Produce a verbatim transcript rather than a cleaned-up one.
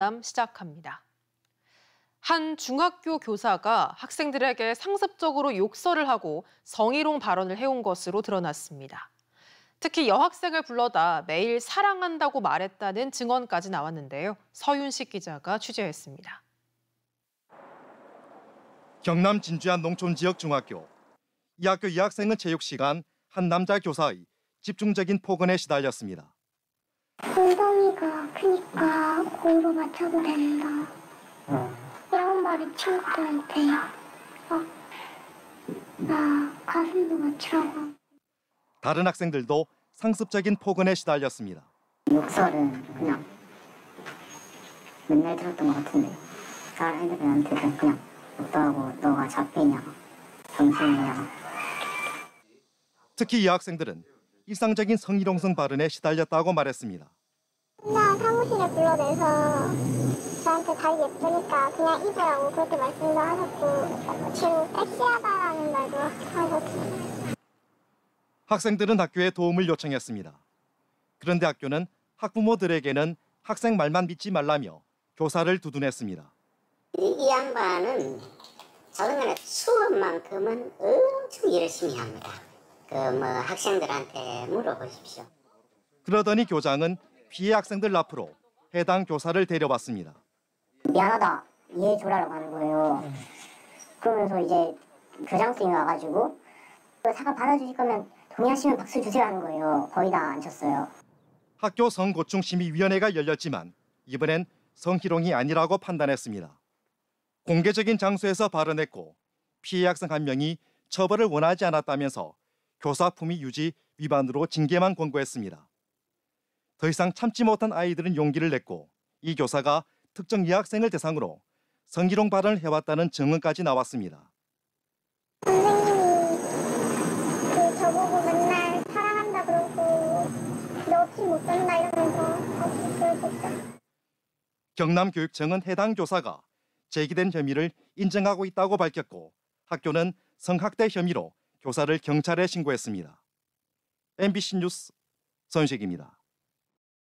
경남 시작합니다. 한 중학교 교사가 학생들에게 상습적으로 욕설을 하고 성희롱 발언을 해온 것으로 드러났습니다. 특히 여학생을 불러다 매일 사랑한다고 말했다는 증언까지 나왔는데요. 서윤식 기자가 취재했습니다. 경남 진주한 농촌 지역 중학교. 이 학교 이 학생은 체육 시간 한 남자 교사의 집중적인 폭언에 시달렸습니다. 엉덩이가 크니까 공으로 맞춰도 된다. 이런 말이 친구들한테요. 어, 나 가슴도 맞추라고. 다른 학생들도 상습적인 폭언에 시달렸습니다. 욕설은 그냥 맨날 들었던 것 같은데 다른 애들한테는 그냥 욕도 하고 너가 잡히냐, 정신이야. 특히 이 학생들은 일상적인 성희롱성 발언에 시달렸다고 말했습니다. 그냥 사무실에 불러내서 저한테 다리 예쁘니까 그냥 입으라고 그렇게 말씀도 하셨고 지금 섹시하다라는 말도 하셨고. 학생들은 학교에 도움을 요청했습니다. 그런데 학교는 학부모들에게는 학생 말만 믿지 말라며 교사를 두둔했습니다. 이 양반은 자기네 수업만큼은 엄청 열심히 합니다. 그 뭐 학생들한테 물어보십시오. 그러더니 교장은 피해 학생들 앞으로 해당 교사를 데려왔습니다. 미안하다, 이해해줘라고 하는 거예요. 그러면서 이제 교장 선생님이 와가지고 사과 받아주실 거면 동의하시면 박수 주세요 하는 거예요. 거의 다 안 쳤어요. 학교 성고충심의위원회가 열렸지만 이번엔 성희롱이 아니라고 판단했습니다. 공개적인 장소에서 발언했고 피해 학생 한 명이 처벌을 원하지 않았다면서 교사 품위 유지 위반으로 징계만 권고했습니다. 더 이상 참지 못한 아이들은 용기를 냈고 이 교사가 특정 여학생을 대상으로 성희롱 발언을 해왔다는 증언까지 나왔습니다. 선생님이 그 저보고 맨날 사랑한다 그러고 너 키 못 쩐다 이러면서. 경남교육청은 해당 교사가 제기된 혐의를 인정하고 있다고 밝혔고 학교는 성학대 혐의로 교사를 경찰에 신고했습니다. 엠비씨 뉴스 서윤식입니다.